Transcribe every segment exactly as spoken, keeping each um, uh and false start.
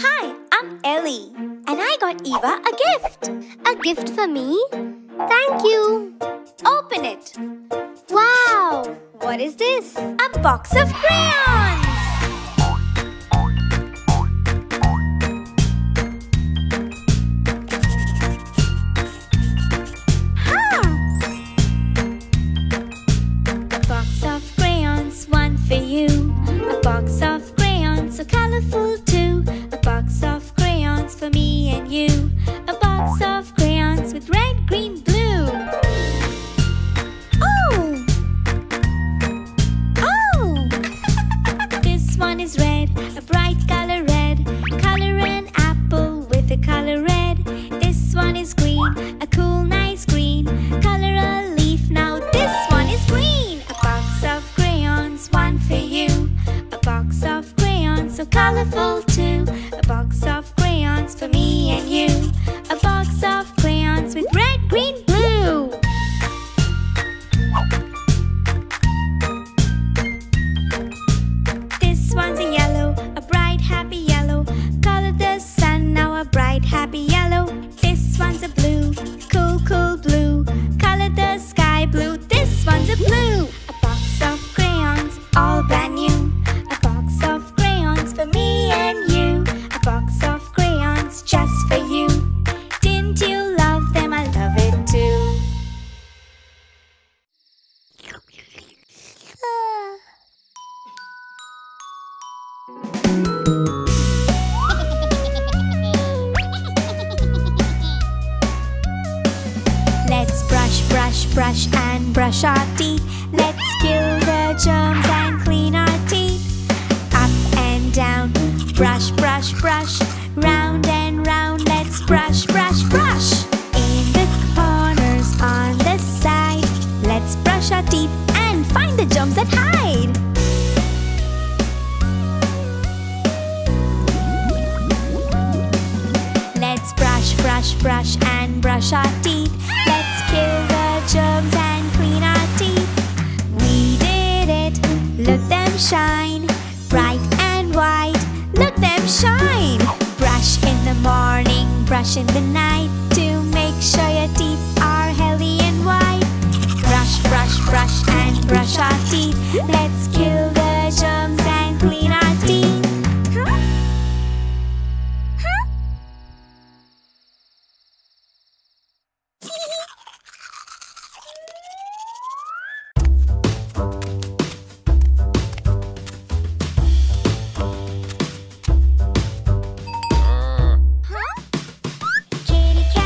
Hi, I'm Ellie. And I got Eva a gift. A gift for me? Thank you. Open it. Wow! What is this? A box of crayons! Kitty cat.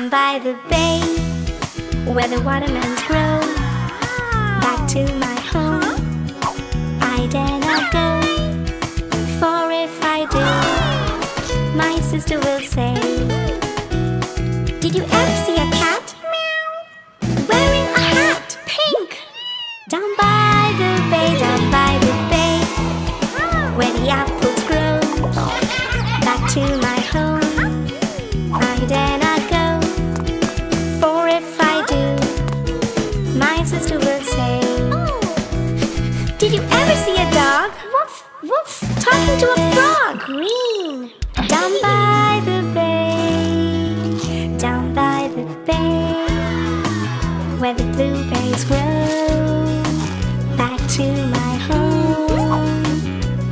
Down by the bay, where the watermelons grow. Back to my home, I dare not go. For if I do, my sister will say, did you ever see a cat? Meow. Wearing a hat, pink. Down by the bay, down by the bay, where the apples grow. Back to my home, I dare not go. For if I do, my sister will say, did you ever see a dog? Woof, woof, talking to a frog. Green. Down by the bay, down by the bay, where the blueberries grow. Back to my home,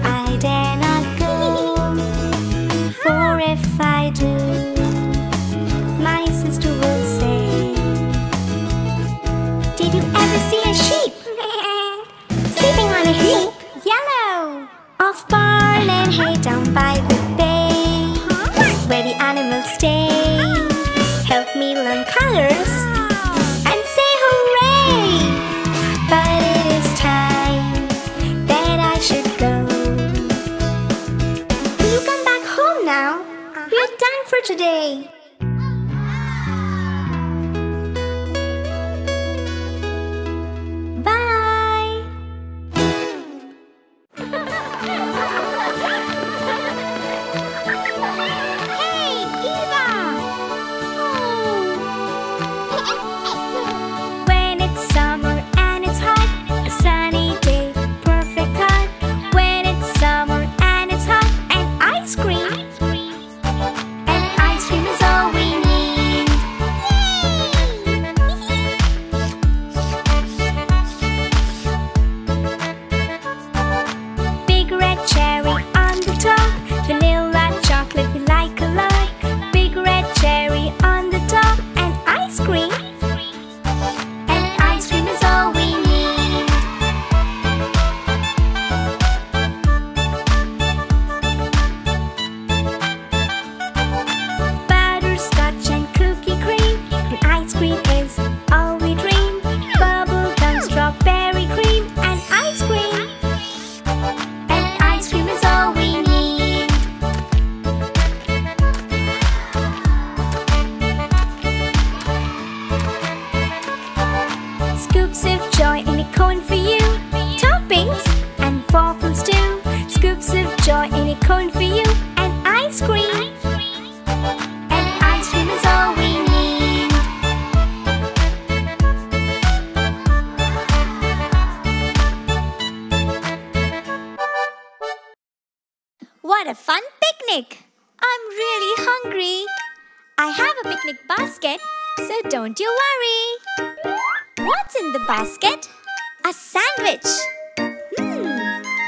I dare not go. For if I do, my sister will say, did you ever see a sheep? Sleeping on a heap, yellow. Off barn and hay, down by the bay, where the animals stay. Help me learn colors and say hooray. But it is time that I should go. Will you come back home now? We are done for today.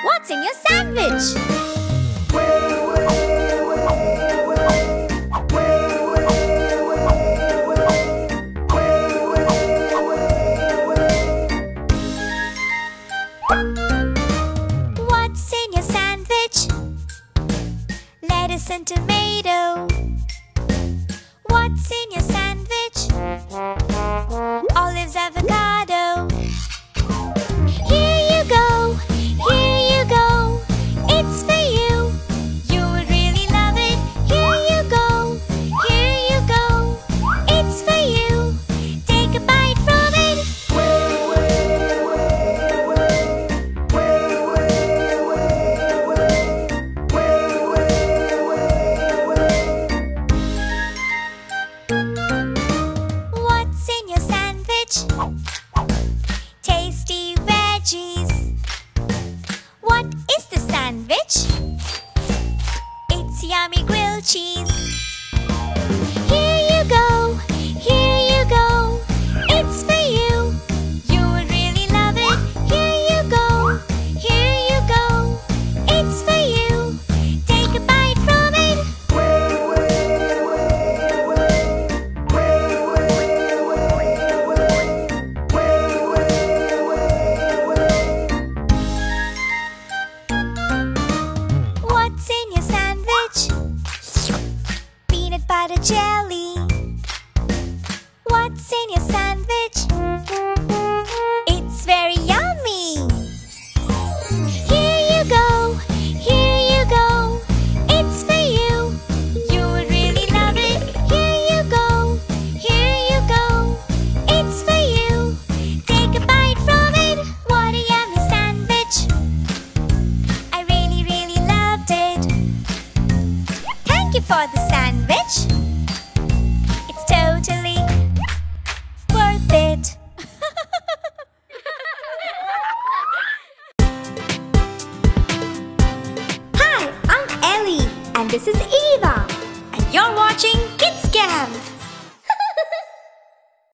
What's in your sandwich?